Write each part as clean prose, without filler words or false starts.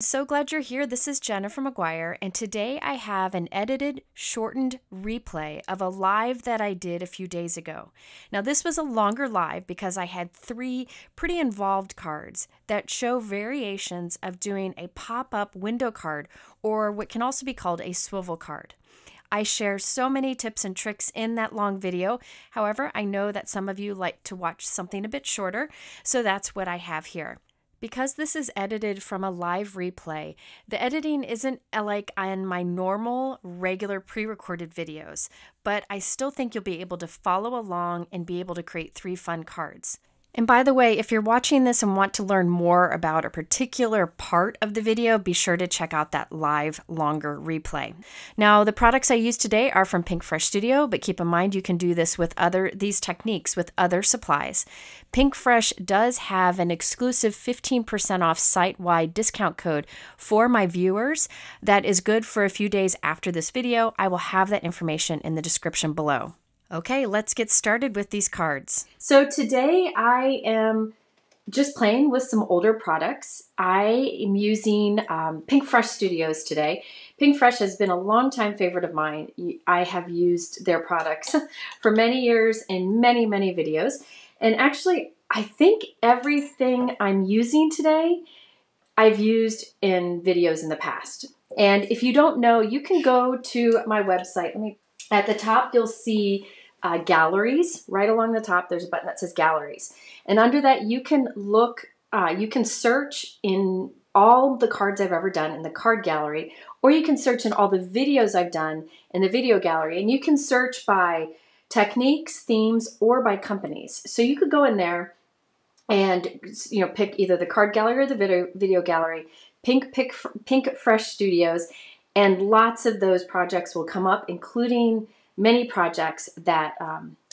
So glad you're here. This is Jennifer McGuire, and today I have an edited, shortened replay of a live that I did a few days ago. Now, this was a longer live because I had three pretty involved cards that show variations of doing a pop-up window card, or what can also be called a swivel card. I share so many tips and tricks in that long video. However, I know that some of you like to watch something a bit shorter, so that's what I have here. Because this is edited from a live replay, the editing isn't like on my normal, regular pre-recorded videos, but I still think you'll be able to follow along and be able to create three fun cards. And by the way, if you're watching this and want to learn more about a particular part of the video, be sure to check out that live, longer replay. Now, the products I use today are from Pinkfresh Studio, but keep in mind you can do this with these techniques with other supplies. Pinkfresh does have an exclusive 15% off site-wide discount code for my viewers that is good for a few days after this video. I will have that information in the description below. Okay, let's get started with these cards. So today I am just playing with some older products. I am using Pinkfresh Studios today. Pinkfresh has been a longtime favorite of mine. I have used their products for many years in many, many videos. And actually, I think everything I'm using today, I've used in videos in the past. And if you don't know, you can go to my website. At the top, you'll see galleries. Right along the top, there's a button that says galleries. And under that, you can look, you can search in all the cards I've ever done in the card gallery, or you can search in all the videos I've done in the video gallery. And you can search by techniques, themes, or by companies. So you could go in there and, you know, pick either the card gallery or the video gallery, Pinkfresh Studios, and lots of those projects will come up, including many projects that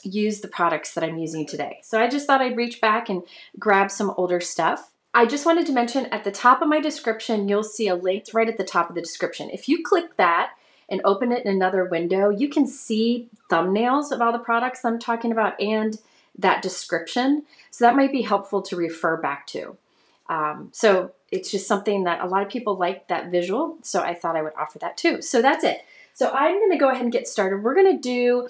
use the products that I'm using today. So I just thought I'd reach back and grab some older stuff. I just wanted to mention at the top of my description, you'll see a link right at the top of the description. If you click that and open it in another window, you can see thumbnails of all the products I'm talking about and that description. So that might be helpful to refer back to. So it's just something that a lot of people like that visual, so I thought I would offer that too. So that's it. So I'm going to go ahead and get started. We're going to do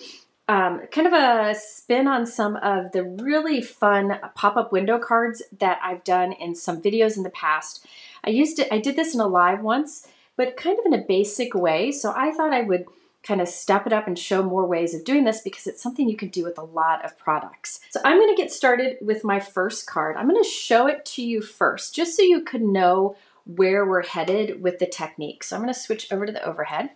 kind of a spin on some of the really fun pop-up window cards that I've done in some videos in the past. I did this in a live once, but kind of in a basic way, so I thought I would kind of step it up and show more ways of doing this because it's something you can do with a lot of products. So I'm going to get started with my first card. I'm going to show it to you first just so you could know where we're headed with the technique. So I'm going to switch over to the overhead.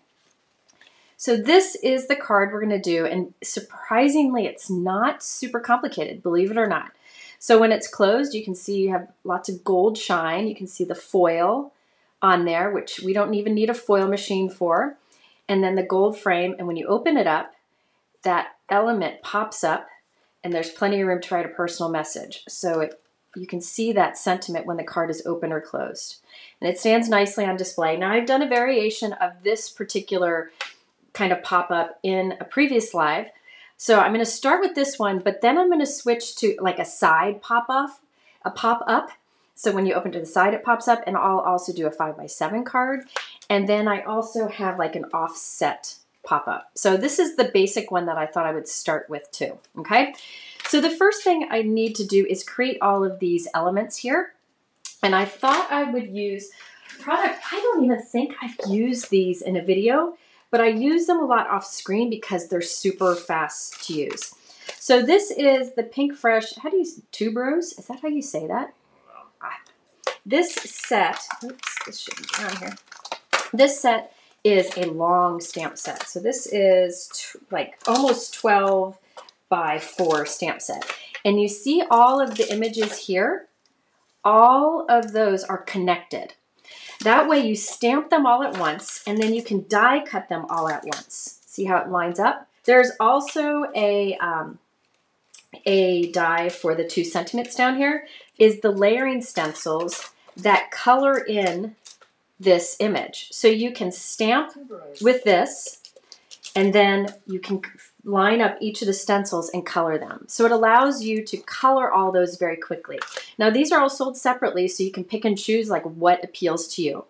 So this is the card we're going to do, and surprisingly it's not super complicated, believe it or not. So when it's closed, you can see you have lots of gold shine. You can see the foil on there, which we don't even need a foil machine for. And then the gold frame, and when you open it up, that element pops up, and there's plenty of room to write a personal message. So you can see that sentiment when the card is open or closed. And it stands nicely on display. Now, I've done a variation of this particular kind of pop-up in a previous live. So I'm going to start with this one, but then I'm going to switch to like a side pop-off, a pop-up. So when you open to the side, it pops up, and I'll also do a 5x7 card. And then I also have like an offset pop-up. So this is the basic one that I thought I would start with too, okay? So the first thing I need to do is create all of these elements here. And I thought I would use product. I don't even think I've used these in a video, but I use them a lot off screen because they're super fast to use. So this is the Pinkfresh, how do you, Tuberose? Is that how you say that? This set, oops, this shouldn't be on here. This set is a long stamp set. So this is like almost 12x4 stamp set. And you see all of the images here. All of those are connected. That way you stamp them all at once, and then you can die cut them all at once. See how it lines up? There's also a die for the two sentiments down here, is the layering stencils that color in this image. So you can stamp with this, and then you can line up each of the stencils and color them. So it allows you to color all those very quickly. Now these are all sold separately, so you can pick and choose like what appeals to you.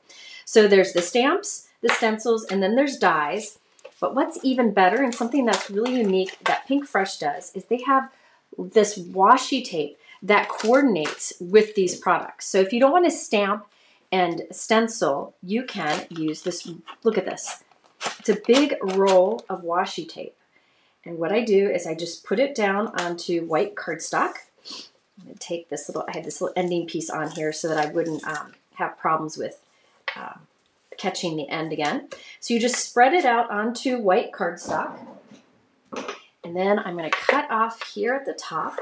So there's the stamps, the stencils, and then there's dyes. But what's even better, and something that's really unique that Pinkfresh does, is they have this washi tape that coordinates with these products. So if you don't want to stamp and stencil, you can use this. Look at this. It's a big roll of washi tape. And what I do is I just put it down onto white cardstock. I'm going to take this little, I had this little ending piece on here so that I wouldn't have problems with catching the end again. So you just spread it out onto white cardstock. And then I'm going to cut off here at the top.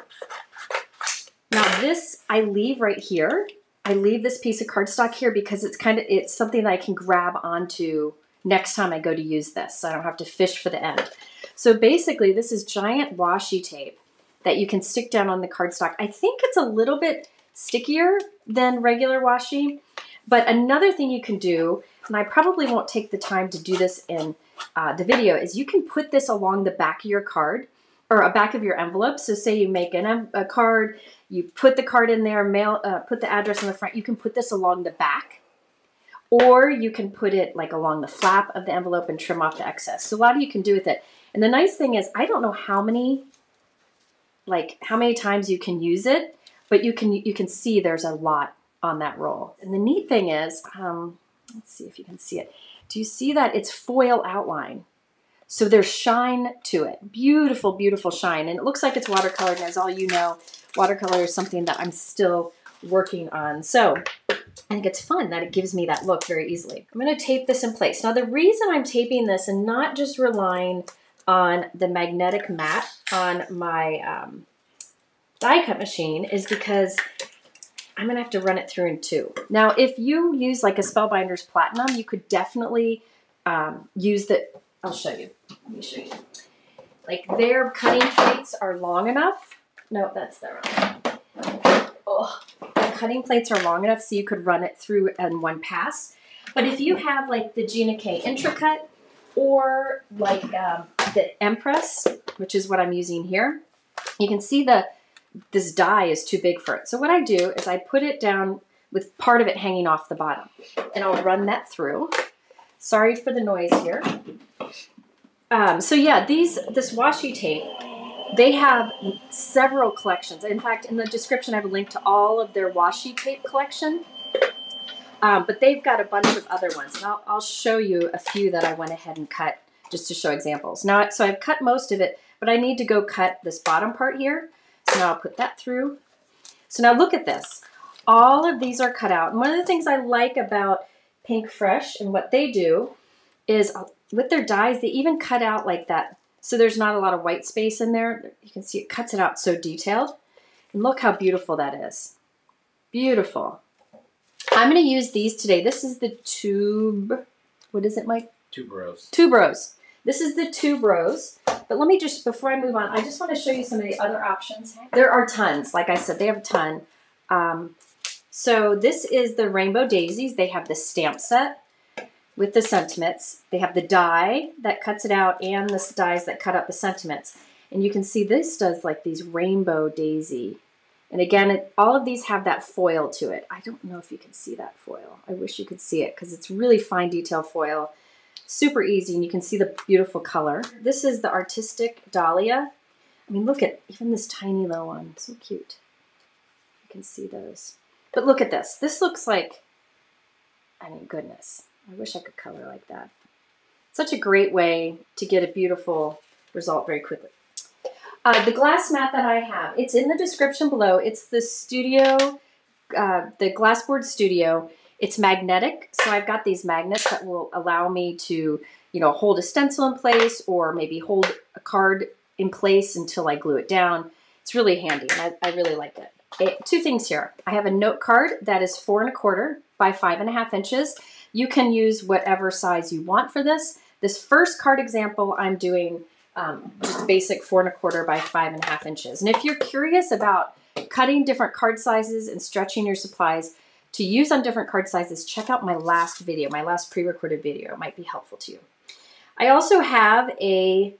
Now this I leave right here. I leave this piece of cardstock here because it's kind of, it's something that I can grab onto next time I go to use this, so I don't have to fish for the end. So basically this is giant washi tape that you can stick down on the cardstock. I think it's a little bit stickier than regular washi, but another thing you can do, and I probably won't take the time to do this in the video, is you can put this along the back of your card or a back of your envelope. So say you make a card, you put the card in there, mail, put the address on the front, you can put this along the back. Or you can put it like along the flap of the envelope and trim off the excess. So a lot of you can do with it. And the nice thing is, I don't know how many times you can use it, but you can see there's a lot on that roll. And the neat thing is, let's see if you can see it. Do you see that it's foil outline? So there's shine to it. Beautiful, beautiful shine. And it looks like it's watercolored, and as all you know, watercolor is something that I'm still working on. So I think it's fun that it gives me that look very easily. I'm going to tape this in place. Now the reason I'm taping this and not just relying on the magnetic mat on my die cut machine is because I'm going to have to run it through in two. Now if you use like a Spellbinders Platinum, you could definitely use the, I'll show you, let me show you. Like their cutting plates are long enough. No, that's the wrong one. Oh. Cutting plates are long enough so you could run it through in one pass. But if you have like the Gina K Intracut or like the Empress, which is what I'm using here, you can see that this die is too big for it. So what I do is I put it down with part of it hanging off the bottom, and I'll run that through. Sorry for the noise here. So yeah, this washi tape, they have several collections. In fact, in the description, I have a link to all of their washi tape collection, but they've got a bunch of other ones. And I'll show you a few that I went ahead and cut just to show examples. Now, so I've cut most of it, but I need to go cut this bottom part here. So now I'll put that through. So now look at this. All of these are cut out. And one of the things I like about Pinkfresh and what they do is with their dies, they even cut out like that. So there's not a lot of white space in there. You can see it cuts it out so detailed. And look how beautiful that is. Beautiful. I'm going to use these today. This is the tube. What is it, Mike? Tuberose. Tuberose. This is the Tuberose. But let me just, before I move on, I just want to show you some of the other options. There are tons. Like I said, they have a ton. So this is the Rainbow Daisies. They have the stamp set with the sentiments. They have the die that cuts it out and the dies that cut out the sentiments. And you can see this does like these rainbow daisy. And again, all of these have that foil to it. I don't know if you can see that foil. I wish you could see it because it's really fine detail foil. Super easy, and you can see the beautiful color. This is the artistic Dahlia. I mean, look at even this tiny little one, so cute. You can see those. But look at this. This looks like, I mean, goodness. I wish I could color like that. Such a great way to get a beautiful result very quickly. The glass mat that I have, it's in the description below. It's the studio, the Glassboard Studio. It's magnetic, so I've got these magnets that will allow me to, you know, hold a stencil in place or maybe hold a card in place until I glue it down. It's really handy, and I really like it. Two things here. I have a note card that is 4 1/4 by 5 1/2 inches. You can use whatever size you want for this. This first card example, I'm doing just basic 4 1/4 by 5 1/2 inches. And if you're curious about cutting different card sizes and stretching your supplies to use on different card sizes, check out my last video, my last pre-recorded video. It might be helpful to you. I also have a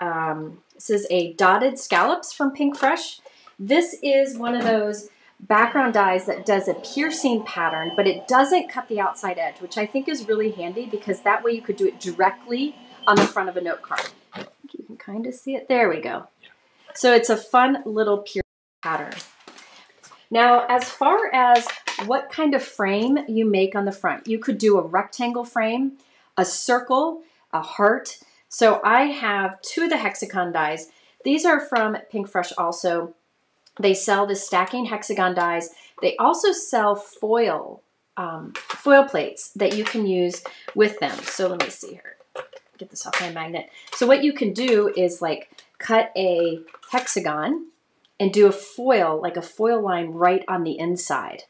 This is a dotted scallops from Pinkfresh. This is one of those background dies that does a piercing pattern, but it doesn't cut the outside edge, which I think is really handy because that way you could do it directly on the front of a note card. I think you can kind of see it. There we go. So it's a fun little piercing pattern. Now, as far as what kind of frame you make on the front, you could do a rectangle frame, a circle, a heart. So I have two of the Hexagon dies. These are from Pinkfresh also. They sell the stacking Hexagon dies. They also sell foil, foil plates that you can use with them. So let me see here, get this off my magnet. So what you can do is like cut a hexagon and do a foil, like a foil line right on the inside.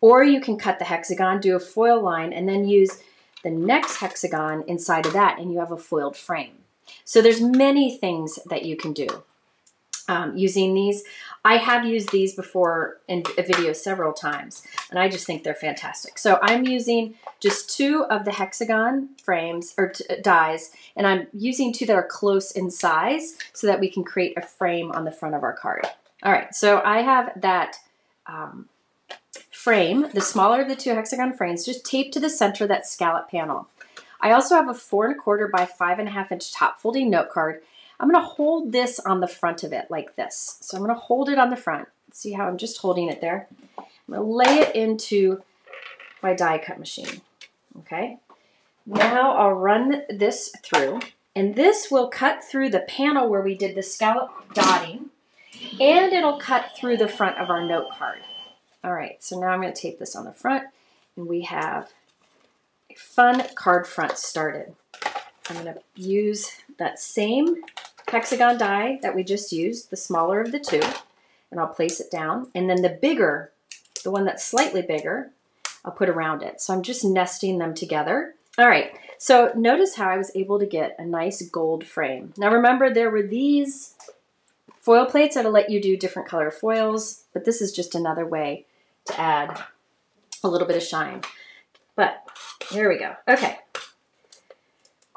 Or you can cut the hexagon, do a foil line, and then use the next hexagon inside of that, and you have a foiled frame. So there's many things that you can do using these. I have used these before in a video several times, and I just think they're fantastic. So I'm using just two of the hexagon frames or dies, and I'm using two that are close in size so that we can create a frame on the front of our card. All right, so I have that frame, the smaller of the two hexagon frames, just taped to the center of that scallop panel. I also have a 4.25 by 5.5 inch top folding note card. I'm going to hold this on the front of it like this. So I'm going to hold it on the front. See how I'm just holding it there? I'm going to lay it into my die cut machine. Okay. Now I'll run this through, and this will cut through the panel where we did the scallop dotting, and it'll cut through the front of our note card. All right, so now I'm going to tape this on the front, and we have a fun card front started. I'm going to use that same hexagon die that we just used, the smaller of the two, and I'll place it down. And then the bigger, the one that's slightly bigger, I'll put around it. So I'm just nesting them together. All right, so notice how I was able to get a nice gold frame. Now remember, there were these foil plates that'll let you do different color foils, but this is just another way to add a little bit of shine. But here we go. Okay,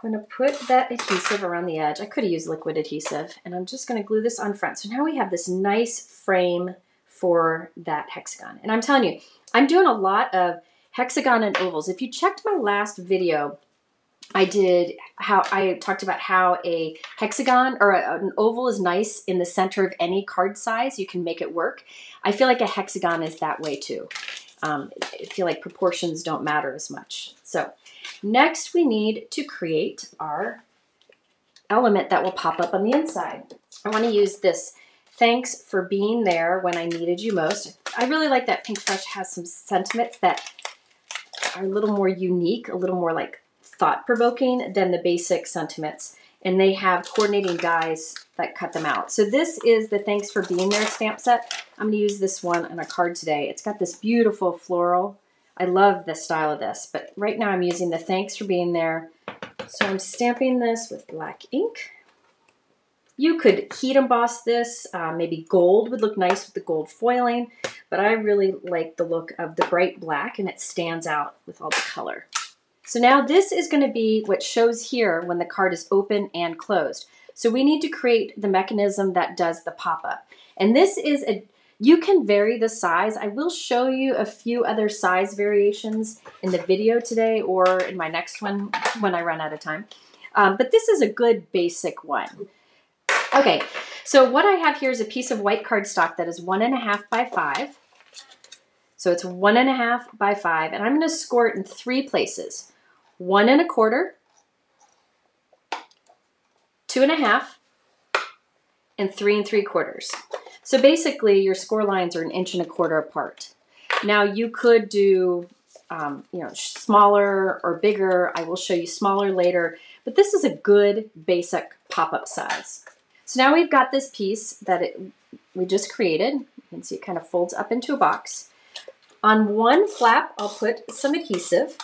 I'm going to put that adhesive around the edge. I could have used liquid adhesive, and I'm just going to glue this on front. So now we have this nice frame for that hexagon. And I'm telling you, I'm doing a lot of hexagon and ovals. If you checked my last video, I talked about how a hexagon or an oval is nice in the center of any card size. You can make it work. I feel like a hexagon is that way too. I feel like proportions don't matter as much. So next we need to create our element that will pop up on the inside. I want to use this "Thanks for being there when I needed you most." I really like that Pinkfresh has some sentiments that are a little more unique, a little more like thought-provoking than the basic sentiments, and they have coordinating dies that cut them out. So this is the "Thanks for being there" stamp set. I'm going to use this one on a card today. It's got this beautiful floral. I love the style of this, but right now I'm using the "Thanks for being there." So I'm stamping this with black ink. You could heat emboss this. Maybe gold would look nice with the gold foiling, but I really like the look of the bright black, and it stands out with all the color. So now this is going to be what shows here when the card is open and closed. So we need to create the mechanism that does the pop-up. And this is you can vary the size. I will show you a few other size variations in the video today or in my next one when I run out of time. But this is a good basic one. Okay, so what I have here is a piece of white cardstock that is 1.5 by 5. So it's 1.5 by 5, and I'm going to score it in three places. 1.25, 2.5, and 3.75. So basically your score lines are 1.25 inches apart. Now you could do smaller or bigger. I will show you smaller later, but this is a good basic pop-up size. So now we've got this piece that we just created. You can see it kind of folds up into a box. On one flap, I'll put some adhesive.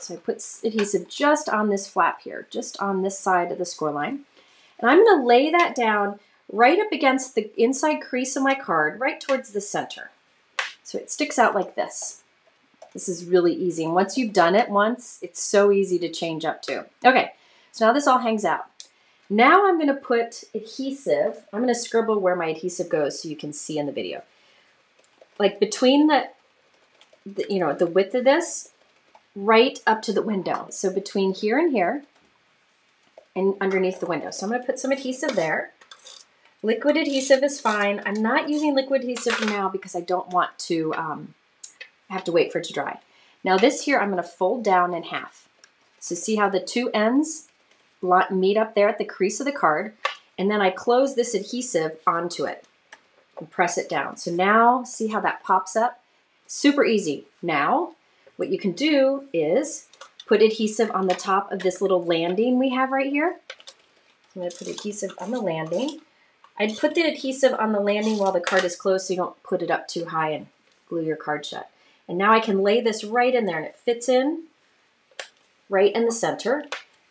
So I put adhesive just on this flap here, just on this side of the score line. And I'm going to lay that down right up against the inside crease of my card, right towards the center. So it sticks out like this. This is really easy. And once you've done it once, it's so easy to change up to. Okay, so now this all hangs out. Now I'm gonna put adhesive. I'm gonna scribble where my adhesive goes so you can see in the video. Like between the you know, the width of this, right up to the window. So between here and here, and underneath the window. So I'm gonna put some adhesive there. Liquid adhesive is fine. I'm not using liquid adhesive for now because I don't want to have to wait for it to dry. Now this here, I'm gonna fold down in half. So see how the two ends meet up there at the crease of the card, and then I close this adhesive onto it and press it down. So now see how that pops up? Super easy. Now what you can do is put adhesive on the top of this little landing we have right here. I'm going to put adhesive on the landing. I'd put the adhesive on the landing while the card is closed so you don't put it up too high and glue your card shut. And now I can lay this right in there and it fits in right in the center.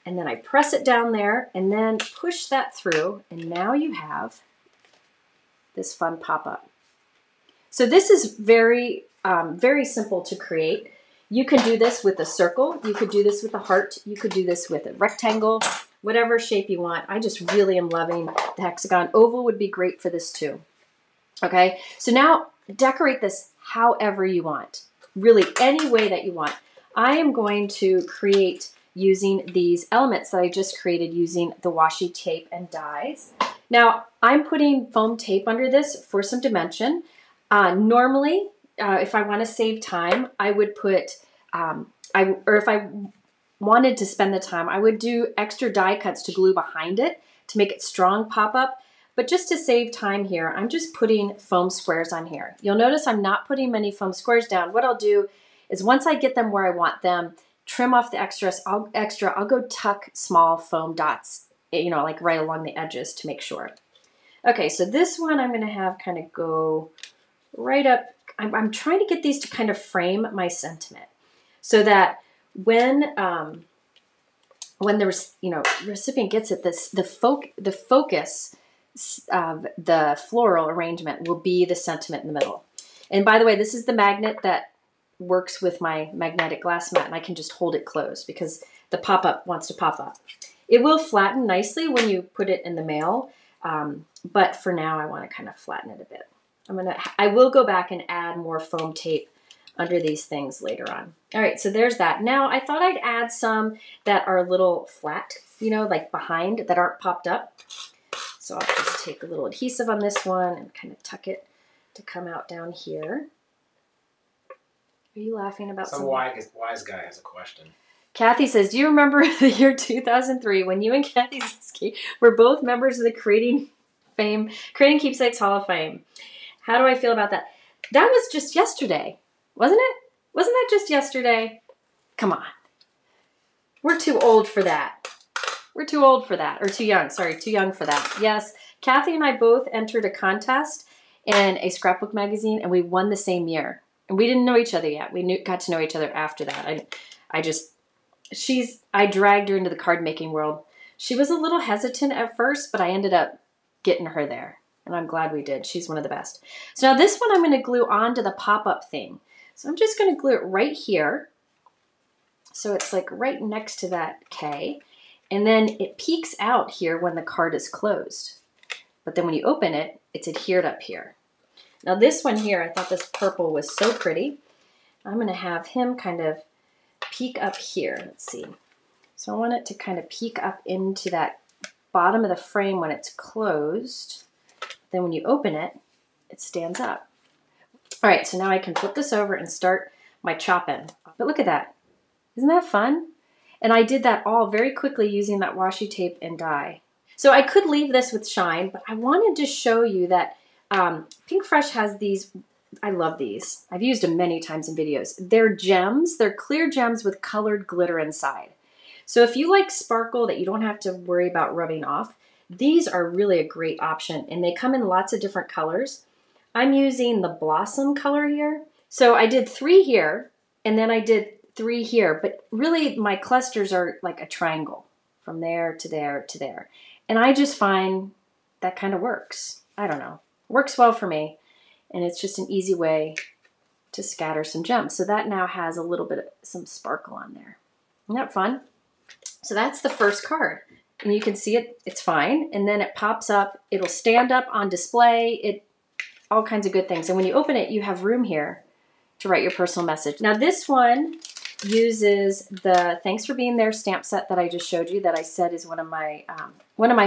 And then I press it down there and then push that through, and now you have this fun pop-up. So this is very, very simple to create. You can do this with a circle, you could do this with a heart, you could do this with a rectangle, whatever shape you want. I just really am loving the hexagon. Oval would be great for this too. Okay, so now decorate this however you want, really any way that you want. I am going to create using these elements that I just created using the washi tape and dies. Now, I'm putting foam tape under this for some dimension. Normally, if I want to save time, I would put, or if I wanted to spend the time, I would do extra die cuts to glue behind it to make it strong pop up. But just to save time here, I'm just putting foam squares on here. You'll notice I'm not putting many foam squares down. What I'll do is once I get them where I want them, trim off the extras, I'll go tuck small foam dots, you know, like right along the edges to make sure. Okay, so this one I'm gonna have kind of go right up. I'm trying to get these to kind of frame my sentiment so that when the recipient gets it, this the focus of the floral arrangement will be the sentiment in the middle. And by the way, this is the magnet that works with my magnetic glass mat, and I can just hold it closed because the pop-up wants to pop up. It will flatten nicely when you put it in the mail, but for now I want to kind of flatten it a bit. I will go back and add more foam tape under these things later on. All right, so there's that. Now I thought I'd add some that are a little flat, you know, like behind, that aren't popped up. So I'll just take a little adhesive on this one and kind of tuck it to come out down here. Are you laughing about something? Some wise guy has a question. Kathy says, do you remember the year 2003 when you and Kathy Zinski were both members of the Creating Keepsakes Hall of Fame? How do I feel about that? That was just yesterday, wasn't it? Wasn't that just yesterday? Come on. We're too old for that. We're too old for that. Or too young, sorry, too young for that. Yes, Kathy and I both entered a contest in a scrapbook magazine, and we won the same year. And we didn't know each other yet. We got to know each other after that. I dragged her into the card making world. She was a little hesitant at first, but I ended up getting her there. And I'm glad we did. She's one of the best. So now this one I'm going to glue onto the pop-up thing. So I'm just going to glue it right here. So it's like right next to that K. And then it peeks out here when the card is closed. But then when you open it, it's adhered up here. Now this one here, I thought this purple was so pretty. I'm going to have him kind of peek up here. Let's see. So I want it to kind of peek up into that bottom of the frame when it's closed. Then when you open it, it stands up. All right, so now I can flip this over and start my chopping. But look at that. Isn't that fun? And I did that all very quickly using that washi tape and die. So I could leave this with shine, but I wanted to show you that Pinkfresh has these. I love these. I've used them many times in videos. They're gems. They're clear gems with colored glitter inside. So if you like sparkle that you don't have to worry about rubbing off, these are really a great option, and they come in lots of different colors. I'm using the blossom color here. So I did 3 here, and then I did 3 here, but really my clusters are like a triangle from there to there to there. And I just find that kind of works. I don't know. Works well for me, and it's just an easy way to scatter some gems. So that now has a little bit of some sparkle on there. Isn't that fun? So that's the first card. and you can see it, it's fine. And then it pops up, it'll stand up on display, it, all kinds of good things. And when you open it, you have room here to write your personal message. Now this one uses the thanks for being there stamp set that I just showed you, that I said is one of my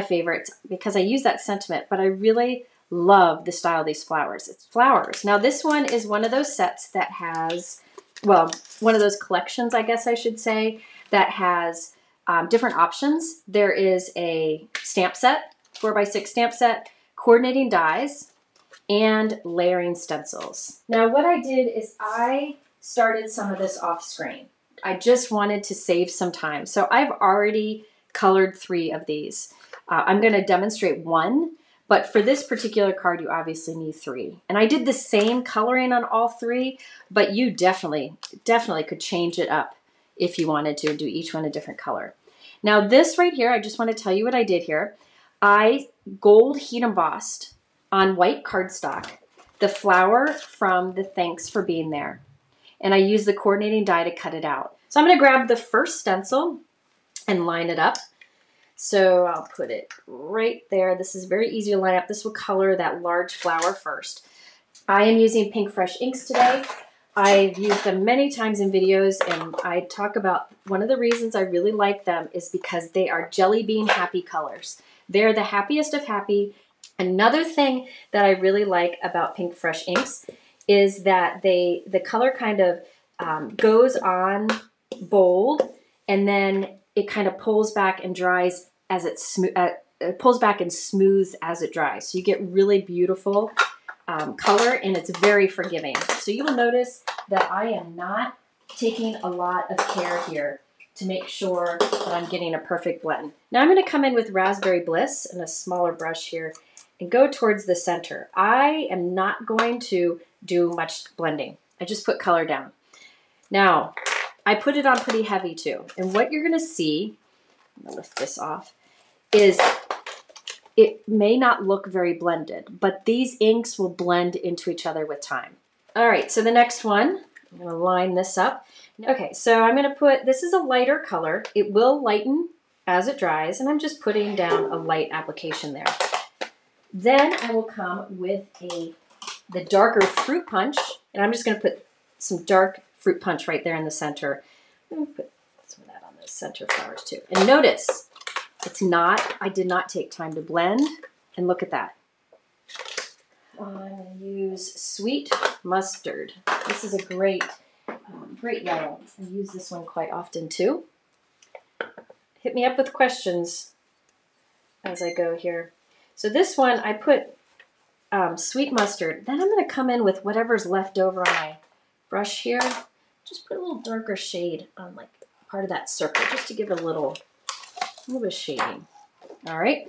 favorites, because I use that sentiment, but I really love the style of these flowers. It's flowers. Now this one is one of those sets that has, well, one of those collections, I guess I should say, that has different options. There is a stamp set, 4x6 stamp set, coordinating dies, and layering stencils. Now what I did is I started some of this off screen. I just wanted to save some time. So I've already colored 3 of these. I'm going to demonstrate one, but for this particular card, you obviously need 3. And I did the same coloring on all 3, but you definitely could change it up if you wanted to, do each one a different color. Now this right here, I just want to tell you what I did here. I gold heat embossed on white cardstock the flower from the thanks for being there. And I use the coordinating die to cut it out. So I'm going to grab the first stencil and line it up. So I'll put it right there. This is very easy to line up. This will color that large flower first. I am using Pinkfresh inks today. I've used them many times in videos, and I talk about one of the reasons I really like them is because they are jelly bean happy colors. They're the happiest of happy. Another thing that I really like about Pinkfresh inks is that the color kind of goes on bold, and then it kind of pulls back and dries as it pulls back and smooths as it dries. So you get really beautiful color, and it's very forgiving. So you will notice that I am not taking a lot of care here to make sure that I'm getting a perfect blend. Now I'm going to come in with Raspberry Bliss and a smaller brush here and go towards the center. I am not going to do much blending. I just put color down. Now, I put it on pretty heavy too. And what you're gonna see, I'm gonna lift this off, is it may not look very blended, but these inks will blend into each other with time. All right, so the next one, I'm gonna line this up. Okay, so I'm gonna put, this is a lighter color. It will lighten as it dries, and I'm just putting down a light application there. Then I will come with the darker fruit punch, and I'm just going to put some dark fruit punch right there in the center. I'm going to put some of that on those center flowers too. And notice, it's not, I did not take time to blend, and look at that. I'm going to use Sweet Mustard. This is a great, great yellow. I use this one quite often too. Hit me up with questions as I go here. So this one, I put Sweet Mustard. Then I'm going to come in with whatever's left over on my brush here. Just put a little darker shade on like part of that circle, just to give it a little bit of shading. All right.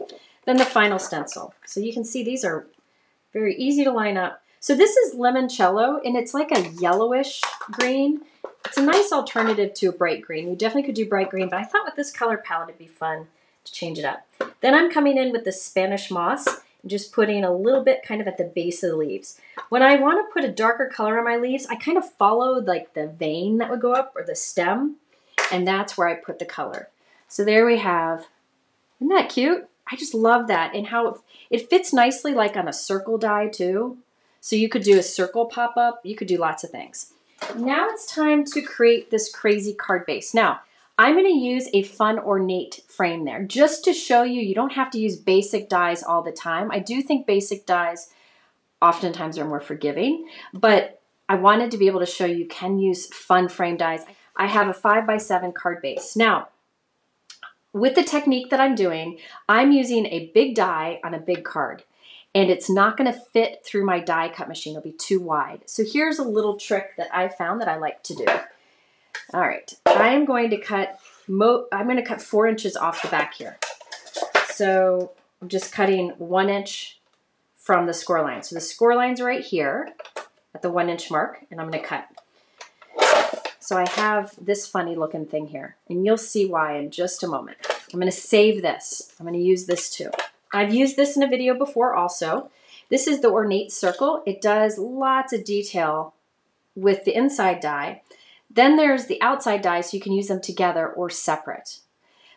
Then the final stencil. So you can see these are very easy to line up. So this is Limoncello, and it's like a yellowish green. It's a nice alternative to a bright green. You definitely could do bright green, but I thought with this color palette it'd be fun to change it up. Then I'm coming in with the Spanish Moss, and just putting a little bit kind of at the base of the leaves. When I want to put a darker color on my leaves, I kind of followed like the vein that would go up or the stem, and that's where I put the color. So there we have, isn't that cute? I just love that, and how it fits nicely like on a circle die too. So you could do a circle pop-up, you could do lots of things. Now it's time to create this crazy card base. Now, I'm going to use a fun ornate frame there just to show you, you don't have to use basic dies all the time. I do think basic dies oftentimes are more forgiving, but I wanted to be able to show you can use fun frame dies. I have a 5x7 card base. Now, with the technique that I'm doing, I'm using a big die on a big card, and it's not going to fit through my die cut machine. It'll be too wide. So here's a little trick that I found that I like to do. All right, I'm going to cut 4 inches off the back here. So I'm just cutting 1 inch from the score line. So the score line's right here at the 1 inch mark, and I'm going to cut. So I have this funny looking thing here, and you'll see why in just a moment. I'm going to save this. I'm going to use this too. I've used this in a video before also. This is the ornate circle. It does lots of detail with the inside die. Then there's the outside die, so you can use them together or separate.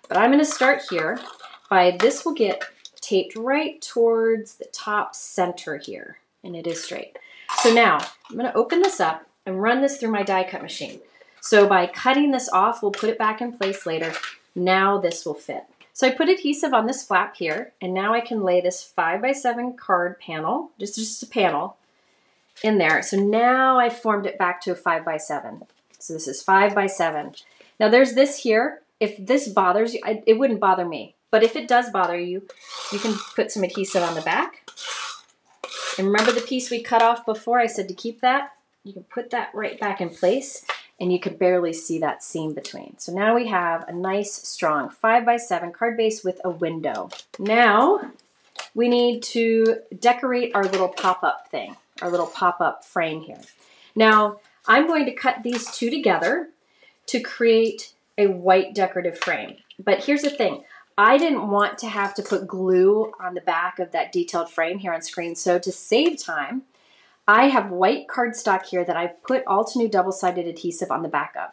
But I'm going to start here. applied, this will get taped right towards the top center here, and it is straight. So now I'm going to open this up and run this through my die cut machine. So by cutting this off, we'll put it back in place later. Now this will fit. So I put adhesive on this flap here, and now I can lay this 5x7 card panel, just a panel, in there. So now I formed it back to a 5x7. So this is 5x7. Now there's this here. If this bothers you, it wouldn't bother me. But if it does bother you, you can put some adhesive on the back. And remember the piece we cut off before? I said to keep that. You can put that right back in place, and you can barely see that seam between. So now we have a nice, strong 5x7 card base with a window. Now we need to decorate our little pop-up thing, our little pop-up frame here. Now I'm going to cut these two together to create a white decorative frame. But here's the thing. I didn't want to have to put glue on the back of that detailed frame here on screen, so to save time, I have white cardstock here that I put Altenew double-sided adhesive on the back of.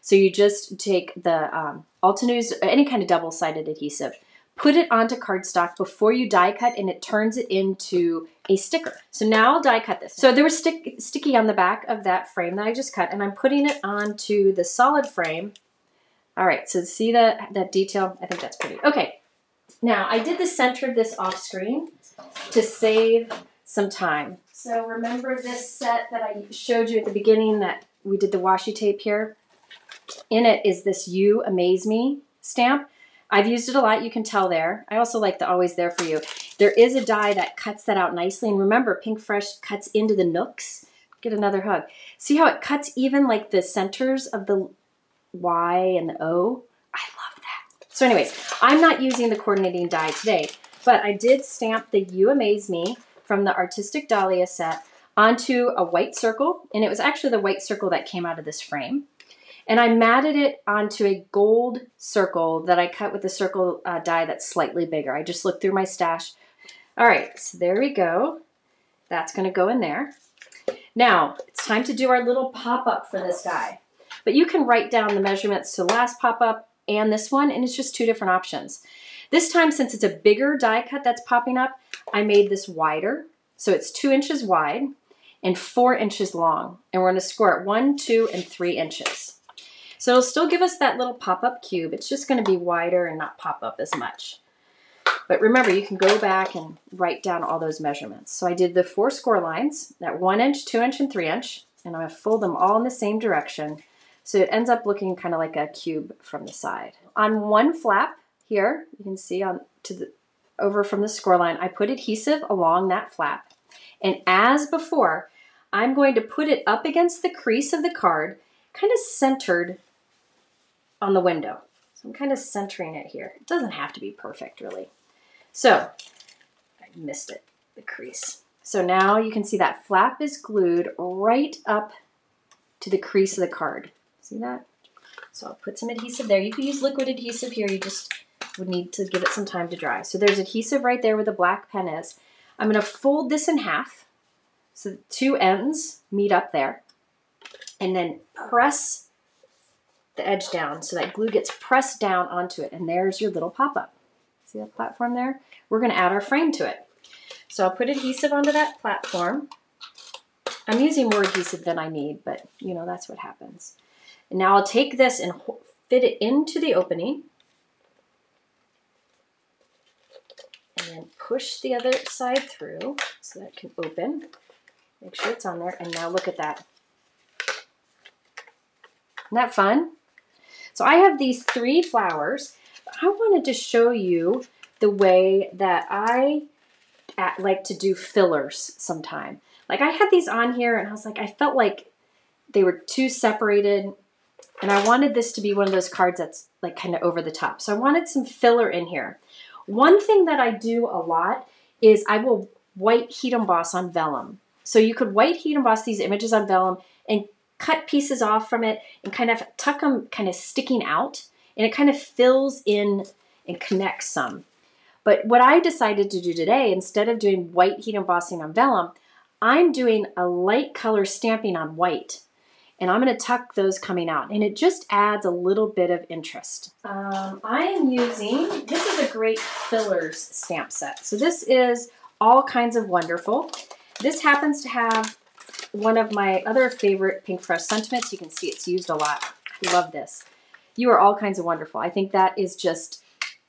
So you just take the Altenew's, any kind of double-sided adhesive, put it onto cardstock before you die cut, and it turns it into a sticker. So now I'll die cut this. So there was sticky on the back of that frame that I just cut, and I'm putting it onto the solid frame. All right, so see that detail? I think that's pretty. Okay, now I did the center of this off screen to save some time. So remember this set that I showed you at the beginning that we did the washi tape here? In it is this You Amaze Me stamp. I've used it a lot, you can tell there. I also like the Always There For You. There is a die that cuts that out nicely, and remember, Pinkfresh cuts into the nooks. Get another hug. See how it cuts even like the centers of the Y and the O? I love that. So anyways, I'm not using the coordinating die today, but I did stamp the You Amaze Me from the Artistic Dahlia set onto a white circle, and it was actually the white circle that came out of this frame. And I matted it onto a gold circle that I cut with a circle die that's slightly bigger. I just looked through my stash. All right, so there we go. That's gonna go in there. Now, it's time to do our little pop-up for this guy. But you can write down the measurements to the last pop-up and this one, and it's just two different options. This time, since it's a bigger die cut that's popping up, I made this wider, so it's 2 inches wide and 4 inches long, and we're gonna score it 1, 2, and 3 inches. So it'll still give us that little pop-up cube. It's just gonna be wider and not pop up as much. But remember, you can go back and write down all those measurements. So I did the 4 score lines, that 1 inch, 2 inch, and 3 inch, and I'm gonna fold them all in the same direction. So it ends up looking kind of like a cube from the side. On one flap here, you can see over from the score line, I put adhesive along that flap. And as before, I'm going to put it up against the crease of the card, kind of centered on the window. So I'm kind of centering it here. It doesn't have to be perfect, really. So I missed it, the crease. So now you can see that flap is glued right up to the crease of the card. See that? So I'll put some adhesive there. You could use liquid adhesive here. You just would need to give it some time to dry. So there's adhesive right there where the black pen is. I'm going to fold this in half so the two ends meet up there, and then press the edge down so that glue gets pressed down onto it. And there's your little pop-up. See that platform there? We're going to add our frame to it. So I'll put adhesive onto that platform. I'm using more adhesive than I need, but you know, that's what happens. And now I'll take this and fit it into the opening, and then push the other side through so that it can open. Make sure it's on there, and now look at that. Isn't that fun? So I have these 3 flowers. I wanted to show you the way that I like to do fillers sometime. Like I had these on here and I was like, I felt like they were too separated, and I wanted this to be one of those cards that's like kind of over the top. So I wanted some filler in here. One thing that I do a lot is I will white heat emboss on vellum. So you could white heat emboss these images on vellum and cut pieces off from it and kind of tuck them kind of sticking out, and it kind of fills in and connects some. But what I decided to do today, instead of doing white heat embossing on vellum, I'm doing a light color stamping on white. and I'm going to tuck those coming out, and it just adds a little bit of interest. I am using, this is a great fillers stamp set. So this is All Kinds of Wonderful. This happens to have one of my other favorite Pinkfresh sentiments. You can see it's used a lot. I love this. You are all kinds of wonderful. I think that is just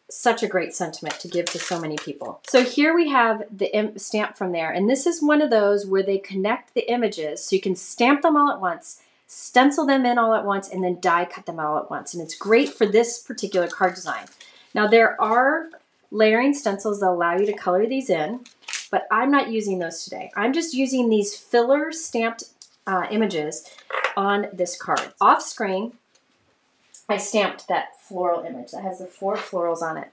such a great sentiment to give to so many people. So here we have the stamp from there, and this is one of those where they connect the images so you can stamp them all at once, stencil them in all at once, and then die cut them all at once. And it's great for this particular card design. Now there are layering stencils that allow you to color these in, but I'm not using those today. I'm just using these filler stamped images on this card. Off screen, I stamped that floral image that has the four florals on it.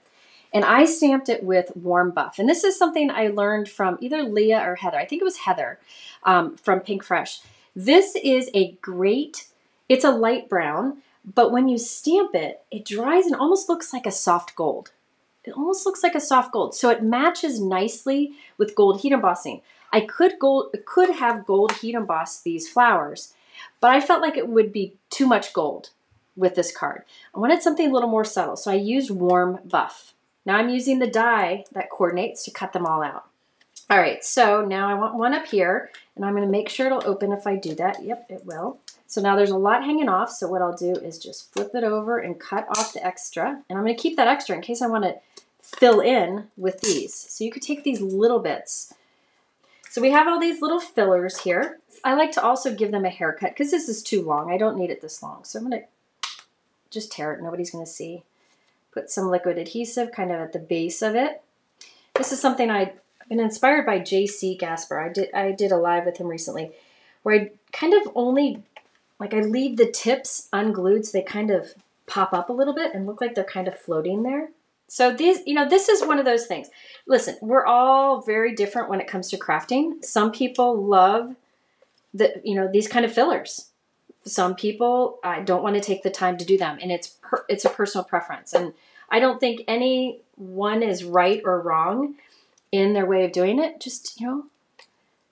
And I stamped it with Warm Buff. And this is something I learned from either Leah or Heather. I think it was Heather from Pinkfresh. This is a great, it's a light brown, but when you stamp it, it dries and almost looks like a soft gold. It almost looks like a soft gold. So it matches nicely with gold heat embossing. I could have gold heat embossed these flowers, but I felt like it would be too much gold with this card. I wanted something a little more subtle, so I used Warm Buff. Now I'm using the die that coordinates to cut them all out. All right, so now I want one up here, and I'm gonna make sure it'll open if I do that. Yep, it will. So now there's a lot hanging off, so what I'll do is just flip it over and cut off the extra, and I'm gonna keep that extra in case I wanna fill in with these. So you could take these little bits. So we have all these little fillers here. I like to also give them a haircut because this is too long. I don't need it this long, so I'm gonna just tear it, nobody's gonna see. Put some liquid adhesive kind of at the base of it. This is something I've been inspired by J.C. Gasper. I did a live with him recently where I kind of only, like I leave the tips unglued so they kind of pop up a little bit and look like they're kind of floating there. So these, you know, this is one of those things. Listen, we're all very different when it comes to crafting. Some people love the, you know, these kind of fillers. Some people don't want to take the time to do them, and it's a personal preference. And I don't think any one is right or wrong in their way of doing it. Just, you know,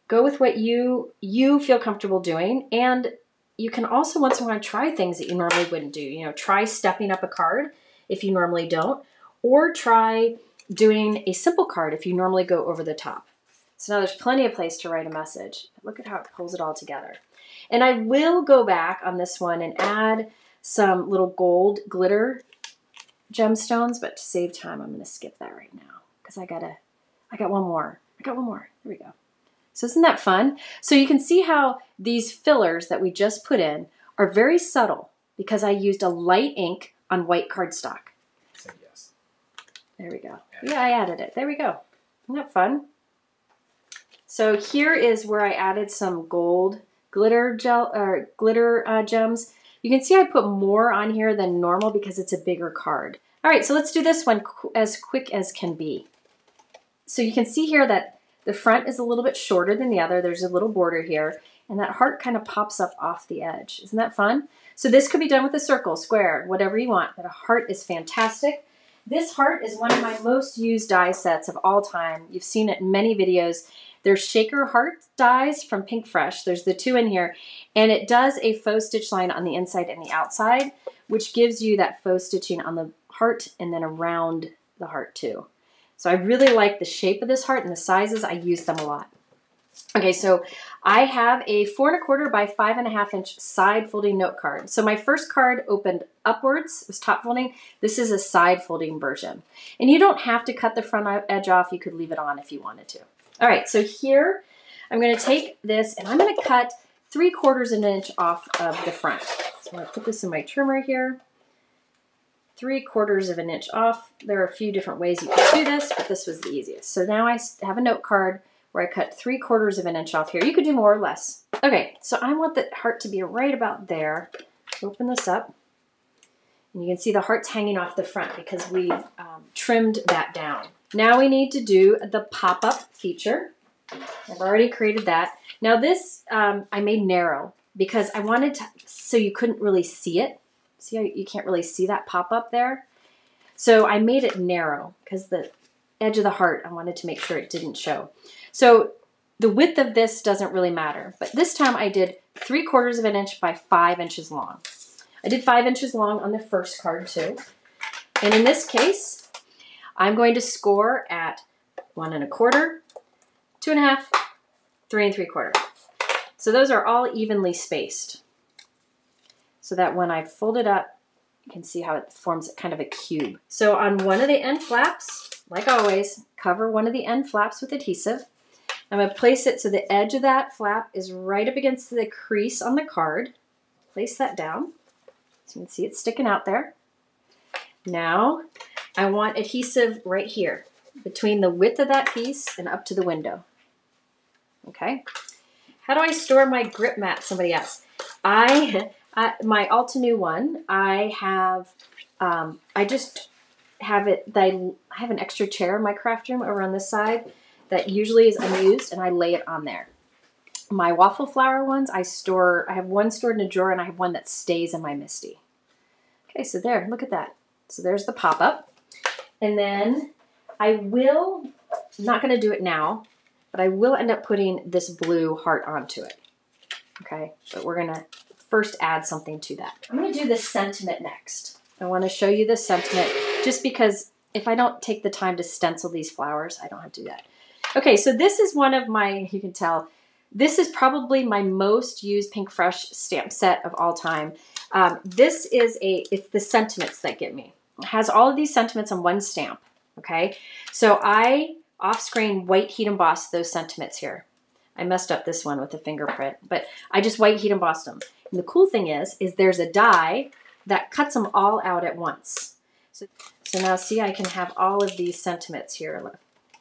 go with what you feel comfortable doing. And you can also once in a while try things that you normally wouldn't do. You know, try stepping up a card if you normally don't, or try doing a simple card if you normally go over the top. So now there's plenty of place to write a message. Look at how it pulls it all together. And I will go back on this one and add some little gold glitter gemstones, but to save time, I'm gonna skip that right now because I got one more, there we go. So isn't that fun? So you can see how these fillers that we just put in are very subtle because I used a light ink on white cardstock. Say yes. There we go. Yeah, I added it, there we go. Isn't that fun? So here is where I added some gold glitter gel or glitter gems. You can see I put more on here than normal because it's a bigger card. All right, so let's do this one as quick as can be. So you can see here that the front is a little bit shorter than the other. There's a little border here, and that heart kind of pops up off the edge. Isn't that fun? So this could be done with a circle, square, whatever you want, but a heart is fantastic. This heart is one of my most used die sets of all time. You've seen it in many videos. There's Shaker Heart dies from Pinkfresh. There's the two in here, and it does a faux stitch line on the inside and the outside, which gives you that faux stitching on the heart and then around the heart too. So I really like the shape of this heart and the sizes. I use them a lot. Okay, so I have a 4¼ by 5½ inch side folding note card. So my first card opened upwards, it was top folding. This is a side folding version. And you don't have to cut the front edge off. You could leave it on if you wanted to. All right, so here I'm gonna take this and I'm gonna cut 3/4 inch off of the front. So I'm gonna put this in my trimmer here, 3/4 inch off. There are a few different ways you can do this, but this was the easiest. So now I have a note card where I cut 3/4 inch off here. You could do more or less. Okay, so I want the heart to be right about there. Open this up, and you can see the heart's hanging off the front because we trimmed that down. Now we need to do the pop-up feature. I've already created that. Now this I made narrow because I wanted to, so you couldn't really see it. See how you can't really see that pop-up there? So I made it narrow because the edge of the heart, I wanted to make sure it didn't show. So the width of this doesn't really matter, but this time I did 3/4 of an inch by 5 inches long. I did 5 inches long on the first card too. And in this case, I'm going to score at 1 1/4, 2 1/2, 3 3/4. So those are all evenly spaced. So that when I fold it up, you can see how it forms kind of a cube. So on one of the end flaps, like always, cover one of the end flaps with adhesive. I'm going to place it so the edge of that flap is right up against the crease on the card. Place that down. So you can see it's sticking out there. Now I want adhesive right here between the width of that piece and up to the window. Okay. How do I store my grip mat? Somebody asked. My Altenew one, I just have it, I have an extra chair in my craft room over on this side that usually is unused, and I lay it on there. My Waffle Flower ones, I have one stored in a drawer, and I have one that stays in my Misti. Okay, so there, look at that. So there's the pop-up. And then I'm not gonna do it now, but I will end up putting this blue heart onto it. Okay, but we're gonna first add something to that. I'm gonna do the sentiment next. I wanna show you the sentiment just because if I don't take the time to stencil these flowers, I don't have to do that. Okay, so this is one of my, you can tell, this is probably my most used Pinkfresh stamp set of all time. This is it's the sentiments that get me. It has all of these sentiments on one stamp, okay? So I off screen white heat embossed those sentiments here. I messed up this one with the fingerprint, but I just white heat embossed them. And the cool thing is there's a die that cuts them all out at once. So now see, I can have all of these sentiments here.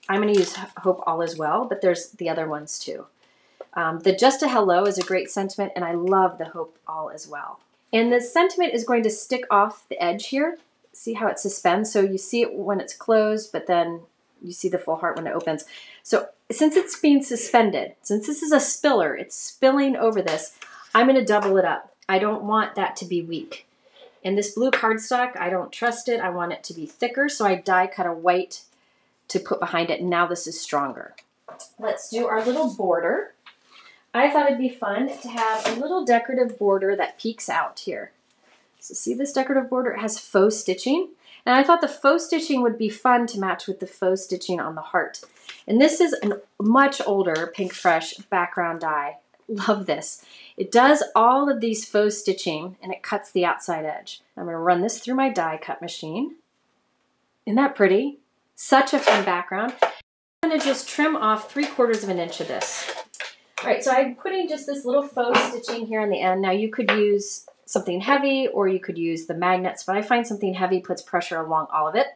I'm gonna use Hope All Is Well, but there's the other ones too. The Just a Hello is a great sentiment, and I love the Hope All Is Well. And the sentiment is going to stick off the edge here. See how it suspends? So you see it when it's closed, but then you see the full heart when it opens. So since it's being suspended, since this is a spiller, it's spilling over this, I'm gonna double it up. I don't want that to be weak. And this blue cardstock, I don't trust it. I want it to be thicker, so I die cut a white to put behind it. Now this is stronger. Let's do our little border. I thought it'd be fun to have a little decorative border that peeks out here. So see this decorative border? It has faux stitching. And I thought the faux stitching would be fun to match with the faux stitching on the heart. And this is a much older Pinkfresh background die. Love this. It does all of these faux stitching and it cuts the outside edge. I'm gonna run this through my die cut machine. Isn't that pretty? Such a fun background. I'm gonna just trim off 3/4 of an inch of this. All right, so I'm putting just this little faux stitching here on the end. Now you could use something heavy or you could use the magnets, but I find something heavy puts pressure along all of it.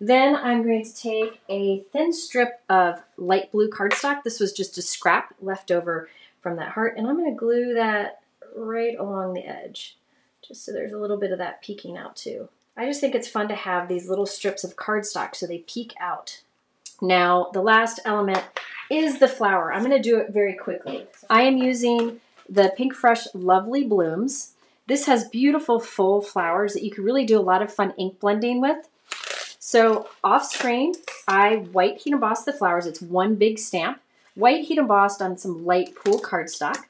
Then I'm going to take a thin strip of light blue cardstock. This was just a scrap left over from that heart, and I'm gonna glue that right along the edge, just so there's a little bit of that peeking out too. I just think it's fun to have these little strips of cardstock so they peek out. Now, the last element is the flower. I'm gonna do it very quickly. I am using the Pinkfresh Lovely Blooms. This has beautiful full flowers that you can really do a lot of fun ink blending with. So off screen, I white heat embossed the flowers. It's one big stamp. White heat embossed on some light pool cardstock.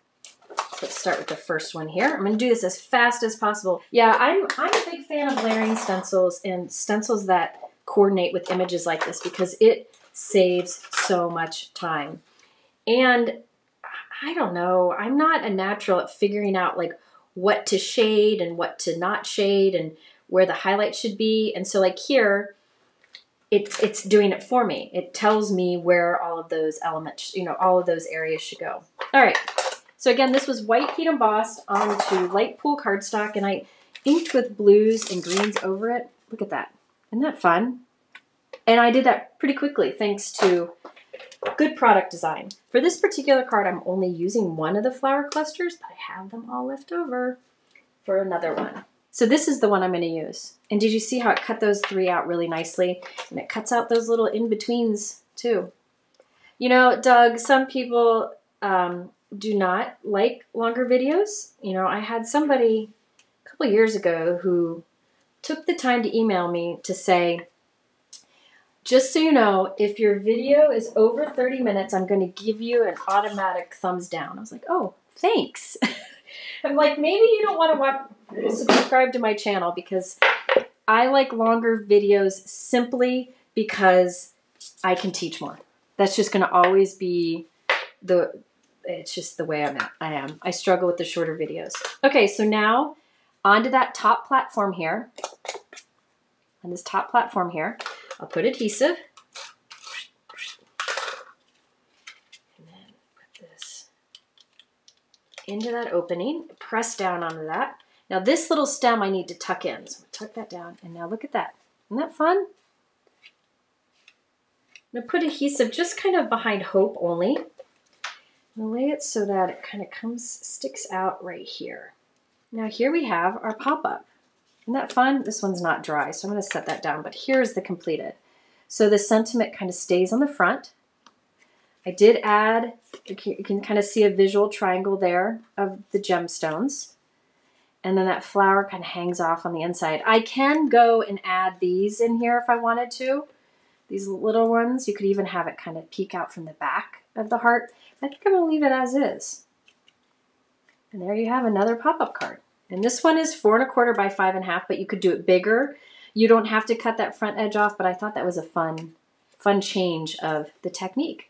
Let's start with the first one here. I'm gonna do this as fast as possible. Yeah, I'm a big fan of layering stencils and stencils that coordinate with images like this because it saves so much time. And I don't know, I'm not a natural at figuring out like what to shade and what to not shade and where the highlight should be. And so like here, it's doing it for me. It tells me where all of those elements, you know, all of those areas should go. All right, so again, this was white heat embossed onto light pool cardstock and I inked with blues and greens over it. Look at that, isn't that fun? And I did that pretty quickly thanks to good product design. For this particular card, I'm only using one of the flower clusters, but I have them all left over for another one. So this is the one I'm gonna use. And did you see how it cut those three out really nicely? And it cuts out those little in-betweens too. You know, Doug, some people do not like longer videos. You know, I had somebody a couple years ago who took the time to email me to say, just so you know, if your video is over 30 minutes, I'm going to give you an automatic thumbs down. I was like, oh, thanks. I'm like, maybe you don't want to subscribe to my channel because I like longer videos simply because I can teach more. That's just going to always be the, it's just the way I'm at. I am. I struggle with the shorter videos. Okay, so now onto that top platform here. On this top platform here, I'll put adhesive. And then put this into that opening, press down onto that. Now this little stem I need to tuck in. So I'm gonna tuck that down, and now look at that. Isn't that fun? I'm gonna put adhesive just kind of behind hope only. I'm gonna lay it so that it kind of comes, sticks out right here. Now here we have our pop-up. Isn't that fun? This one's not dry, so I'm gonna set that down, but here's the completed. So the sentiment kind of stays on the front. I did add, you can kind of see a visual triangle there of the gemstones. And then that flower kind of hangs off on the inside. I can go and add these in here if I wanted to. These little ones, you could even have it kind of peek out from the back of the heart. I think I'm gonna leave it as is. And there you have another pop-up card. And this one is 4 1/4 by 5 1/2, but you could do it bigger. You don't have to cut that front edge off, but I thought that was a fun change of the technique.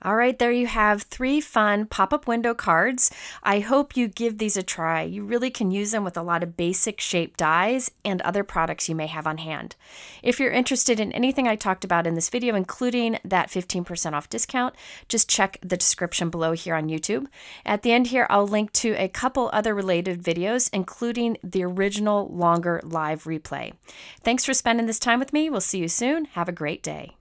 All right, there you have 3 fun pop-up window cards. I hope you give these a try. You really can use them with a lot of basic shape dies and other products you may have on hand. If you're interested in anything I talked about in this video, including that 15% off discount, just check the description below here on YouTube. At the end here, I'll link to a couple other related videos, including the original longer live replay. Thanks for spending this time with me. We'll see you soon. Have a great day.